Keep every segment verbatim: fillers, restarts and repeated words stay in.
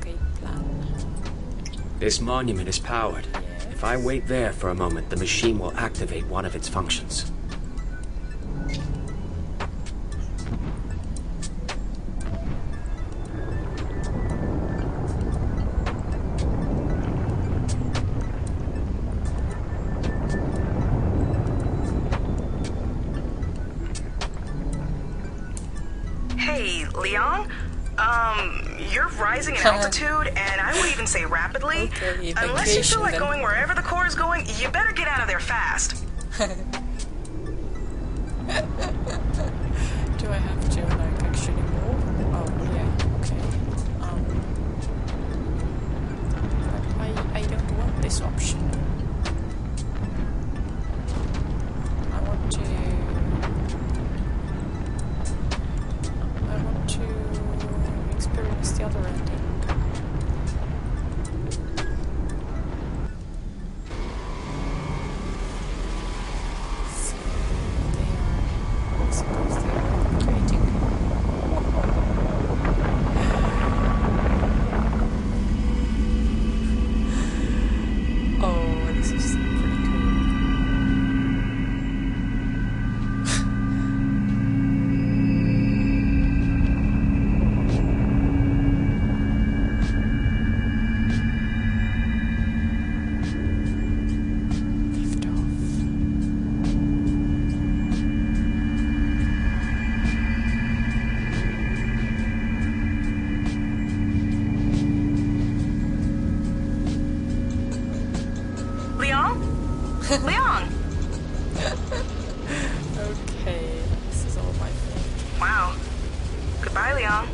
escape plan. This monument is powered. Yes. If I wait there for a moment, the machine will activate one of its functions. Hey, Leon, um, you're rising in altitude, and I would even say rapidly. Okay, unless you feel like then. going wherever the core is going, you better get out of there fast. Do I have to, like, actually move? Oh, yeah, okay. Um, but I, I don't want this option. I want to... the other ending. So they are, I suppose they are creating. Oh, this is pretty cool. Leon! Okay, this is all my fault. Wow. Goodbye, Leon.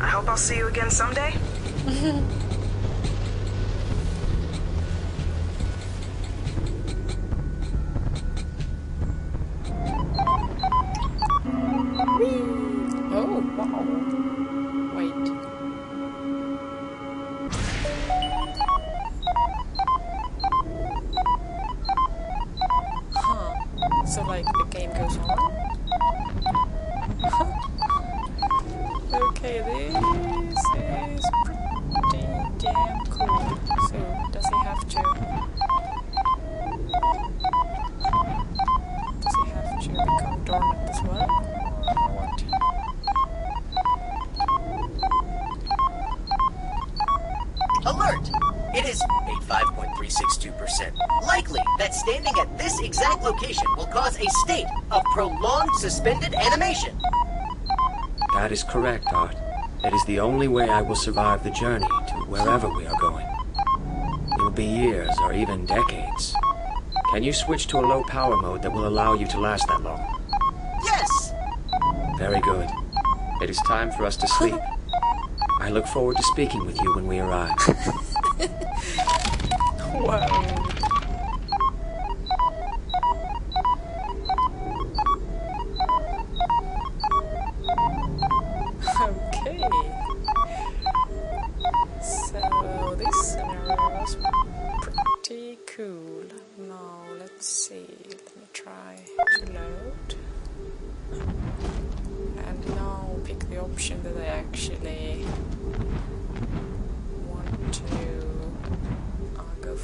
I hope I'll see you again someday. Oh, wow. Wait. So, like, the game goes on. Okay, this is pretty damn cool. So, does he have to... Does he have to become dormant as well? Or what? Alert! It is eighty-five point three six two percent likely that standing at this exact location will cause a state of prolonged suspended animation. That is correct, Art. It is the only way I will survive the journey to wherever we are going. It will be years or even decades. Can you switch to a low power mode that will allow you to last that long? Yes! Very good. It is time for us to sleep. I look forward to speaking with you when we arrive. Wow.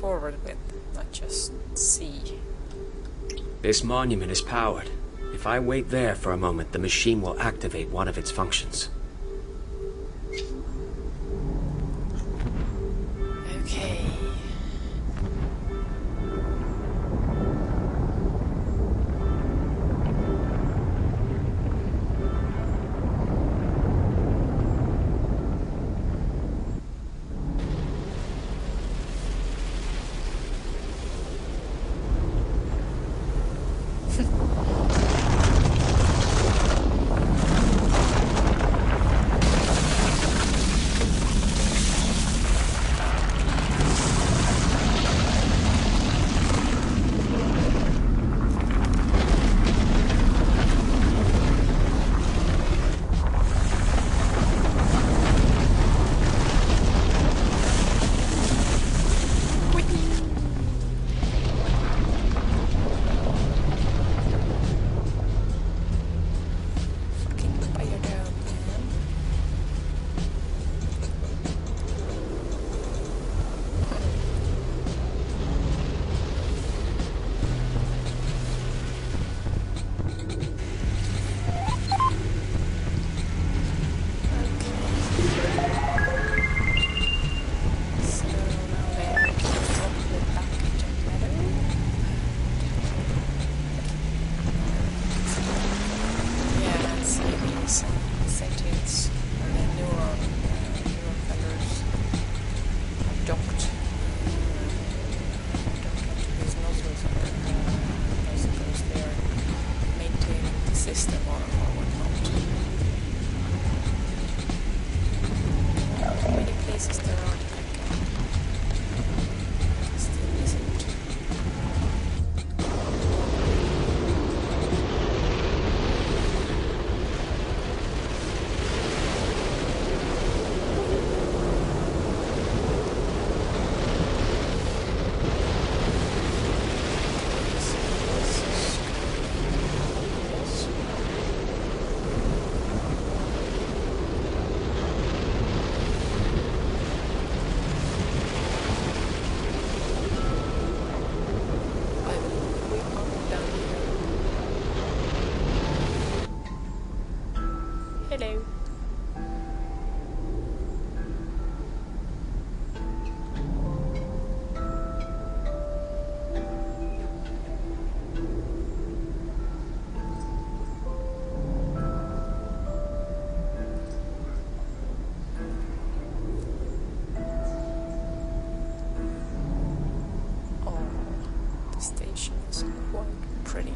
Forward with, not just see. This monument is powered. If I wait there for a moment, the machine will activate one of its functions. Okay. pretty.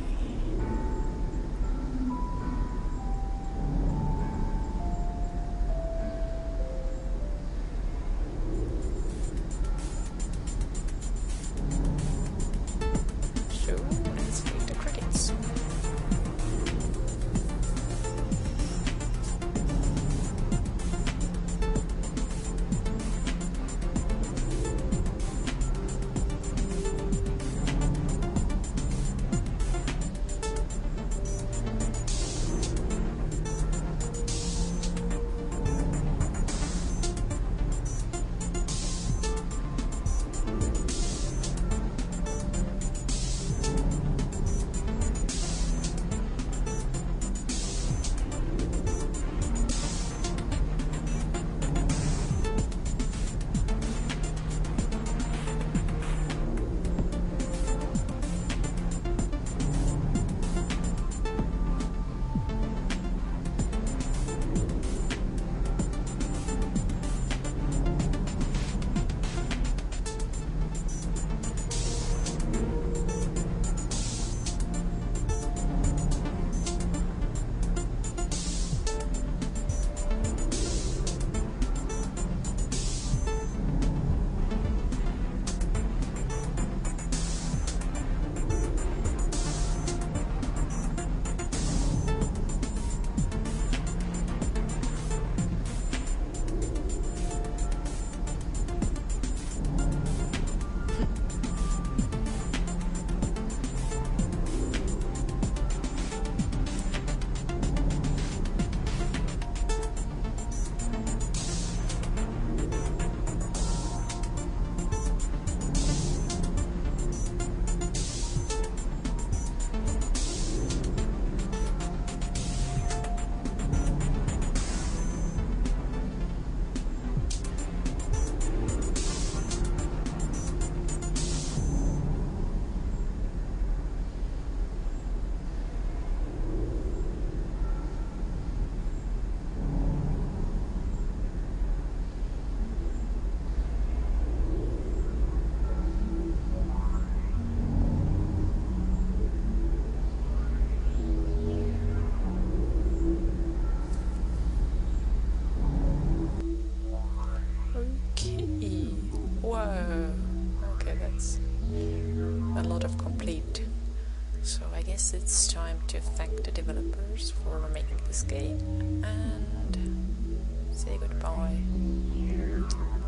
It's time to thank the developers for making this game and say goodbye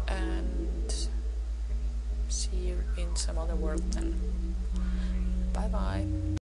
and see you in some other world then. Bye bye.